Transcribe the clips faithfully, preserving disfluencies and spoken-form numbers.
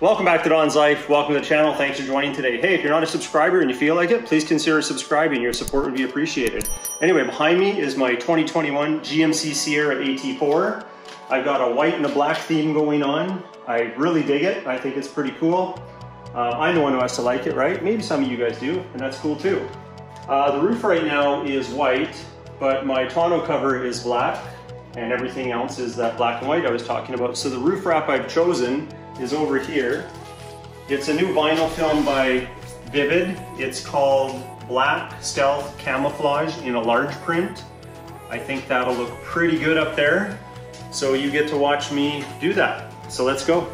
Welcome back to Don's Life. Welcome to the channel. Thanks for joining today. Hey, if you're not a subscriber and you feel like it, please consider subscribing. Your support would be appreciated. Anyway, behind me is my twenty twenty-one G M C Sierra A T four. I've got a white and a black theme going on. I really dig it. I think it's pretty cool. Uh, I'm the one who has to like it, right? Maybe some of you guys do, and that's cool too. Uh, the roof right now is white, but my tonneau cover is black, and everything else is that black and white I was talking about. So the roof wrap I've chosen is over here. It's a new vinyl film by Vivid. It's called Black Stealth Camouflage in a large print. I think that'll look pretty good up there. So you get to watch me do that. So let's go.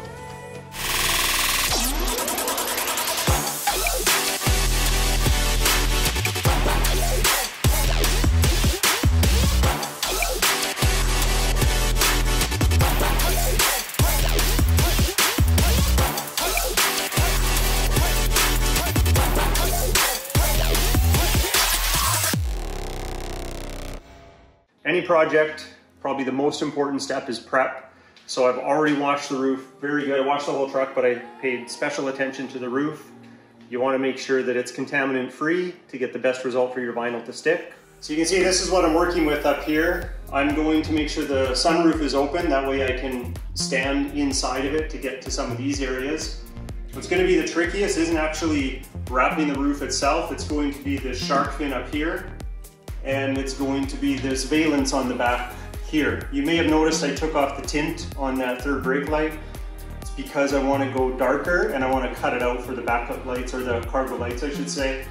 Any project, probably the most important step is prep. So I've already washed the roof, very good. I washed the whole truck, but I paid special attention to the roof. You wanna make sure that it's contaminant free to get the best result for your vinyl to stick. So you can see this is what I'm working with up here. I'm going to make sure the sunroof is open, that way I can stand inside of it to get to some of these areas. What's gonna be the trickiest isn't actually wrapping the roof itself, it's going to be the shark fin up here. And it's going to be this valance on the back here. You may have noticed I took off the tint on that third brake light. It's because I want to go darker and I want to cut it out for the backup lights, or the cargo lights I should say.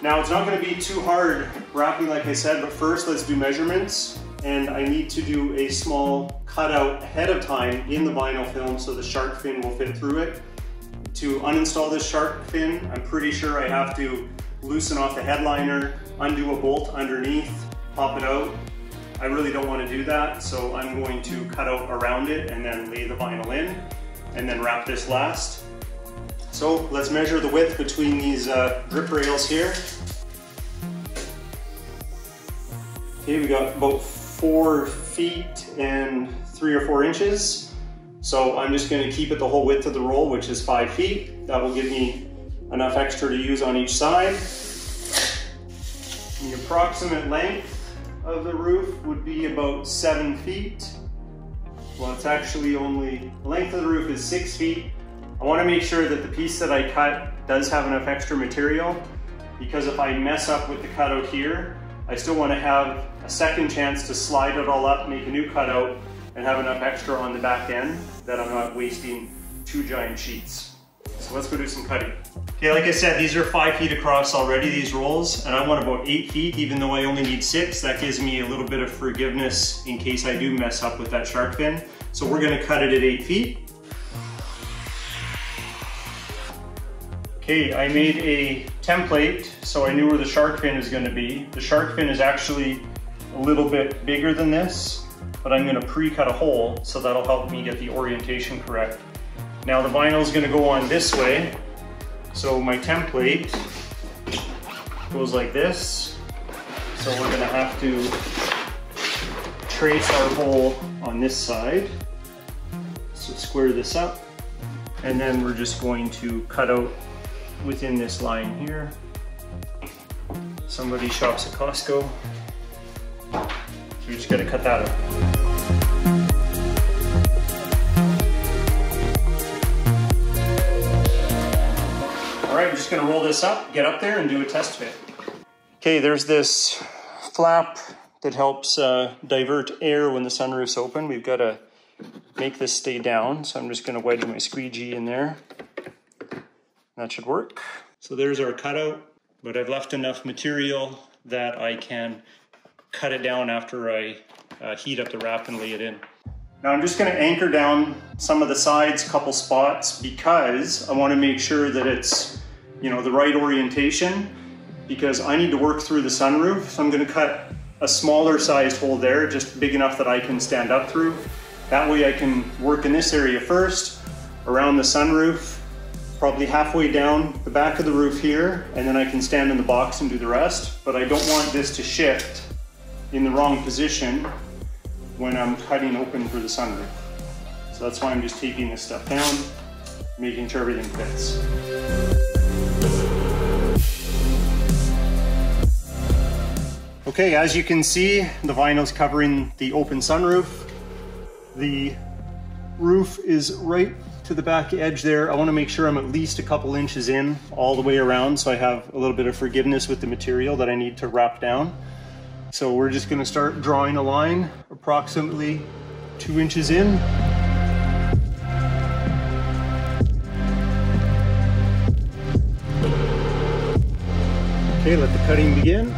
Now it's not going to be too hard wrapping like I said, but first let's do measurements, and I need to do a small cutout ahead of time in the vinyl film so the shark fin will fit through it. To uninstall this shark fin, I'm pretty sure I have to loosen off the headliner, undo a bolt underneath, pop it out. I really don't want to do that, so I'm going to cut out around it and then lay the vinyl in and then wrap this last. So let's measure the width between these uh, drip rails here. Okay, we got about four feet and three or four inches. So I'm just going to keep it the whole width of the roll, which is five feet. That will give me enough extra to use on each side. The approximate length of the roof would be about seven feet. Well, it's actually only, the length of the roof is six feet. I want to make sure that the piece that I cut does have enough extra material, because if I mess up with the cutout here, I still want to have a second chance to slide it all up, make a new cutout, and have enough extra on the back end that I'm not wasting two giant sheets. So let's go do some cutting. Okay, like I said, these are five feet across already, these rolls, and I want about eight feet, even though I only need six. That gives me a little bit of forgiveness in case I do mess up with that shark fin. So we're gonna cut it at eight feet. Okay, I made a template, so I knew where the shark fin is gonna be. The shark fin is actually a little bit bigger than this, but I'm gonna pre-cut a hole, so that'll help me get the orientation correct. Now the vinyl is going to go on this way, so my template goes like this. So we're going to have to trace our hole on this side. So square this up, and then we're just going to cut out within this line here. Somebody shops at Costco, so we just got to cut that out. All right, I'm just gonna roll this up, get up there and do a test fit. Okay, there's this flap that helps uh, divert air when the sunroof's open. We've gotta make this stay down. So I'm just gonna wedge my squeegee in there. That should work. So there's our cutout, but I've left enough material that I can cut it down after I uh, heat up the wrap and lay it in. Now I'm just gonna anchor down some of the sides, couple spots, because I wanna make sure that it's you know, the right orientation, because I need to work through the sunroof. So I'm gonna cut a smaller sized hole there, just big enough that I can stand up through. That way I can work in this area first, around the sunroof, probably halfway down the back of the roof here, and then I can stand in the box and do the rest. But I don't want this to shift in the wrong position when I'm cutting open for the sunroof. So that's why I'm just taking this stuff down. making sure everything fits. Okay, as you can see, the vinyl's covering the open sunroof. The roof is right to the back edge there. I want to make sure I'm at least a couple inches in all the way around, so I have a little bit of forgiveness with the material that I need to wrap down. So we're just going to start drawing a line approximately two inches in. Okay, let the cutting begin.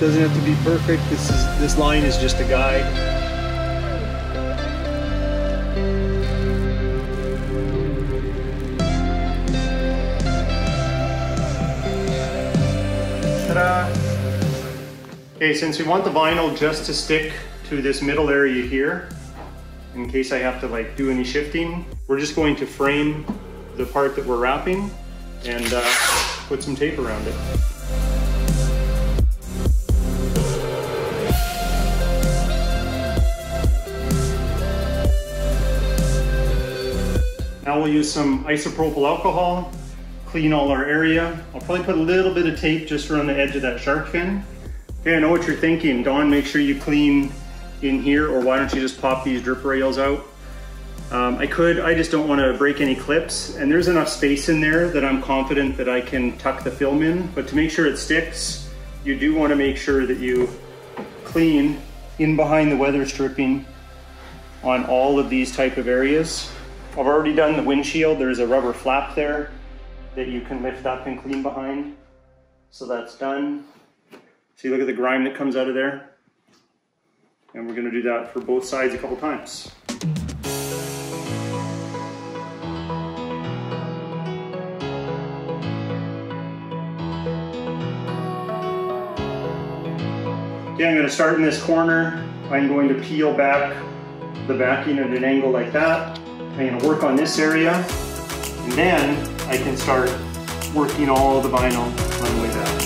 Doesn't have to be perfect. This is this line is just a guide. Ta-da! Okay, since we want the vinyl just to stick to this middle area here, in case I have to like do any shifting, we're just going to frame the part that we're wrapping and uh, put some tape around it. Now we'll use some isopropyl alcohol, clean all our area. I'll probably put a little bit of tape just around the edge of that shark fin. Okay, I know what you're thinking. Don, make sure you clean in here, or why don't you just pop these drip rails out? Um, I could, I just don't want to break any clips, and there's enough space in there that I'm confident that I can tuck the film in, but to make sure it sticks, you do want to make sure that you clean in behind the weather stripping on all of these type of areas. I've already done the windshield. There's a rubber flap there that you can lift up and clean behind. So that's done. See, look at the grime that comes out of there. And we're gonna do that for both sides a couple times. Okay, I'm gonna start in this corner. I'm going to peel back the backing at an angle like that. I'm going to work on this area, and then I can start working all the vinyl on the way down.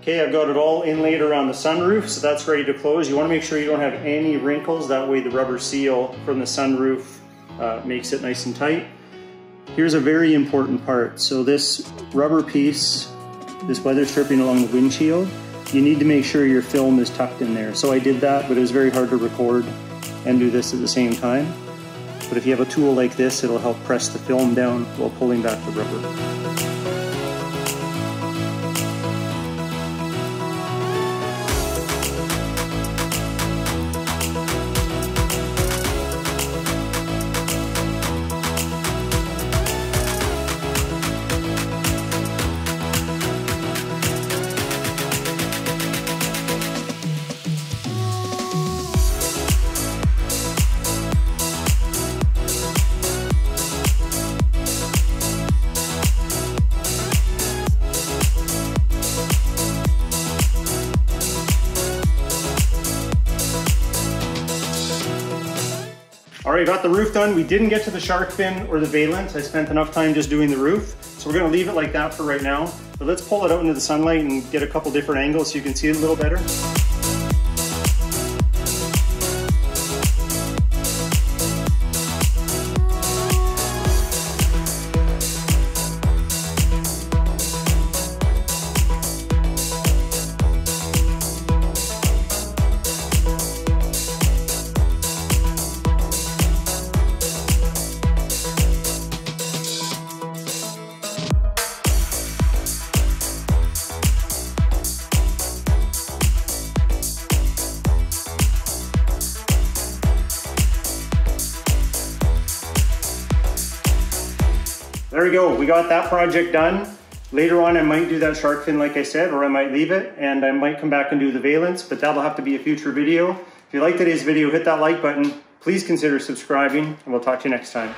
Okay, I've got it all inlaid around the sunroof, so that's ready to close. You want to make sure you don't have any wrinkles, that way the rubber seal from the sunroof uh, makes it nice and tight. Here's a very important part. So this rubber piece, this weather stripping along the windshield, you need to make sure your film is tucked in there. So I did that, but it was very hard to record and do this at the same time. But if you have a tool like this, it'll help press the film down while pulling back the rubber. All right, got the roof done. We didn't get to the shark fin or the valence. I spent enough time just doing the roof. So we're gonna leave it like that for right now. But let's pull it out into the sunlight and get a couple different angles so you can see it a little better. there we go. We got that project done. Later on, I might do that shark fin, like I said, or I might leave it, and I might come back and do the valence, but that'll have to be a future video. If you liked today's video, hit that like button. Please consider subscribing, and we'll talk to you next time.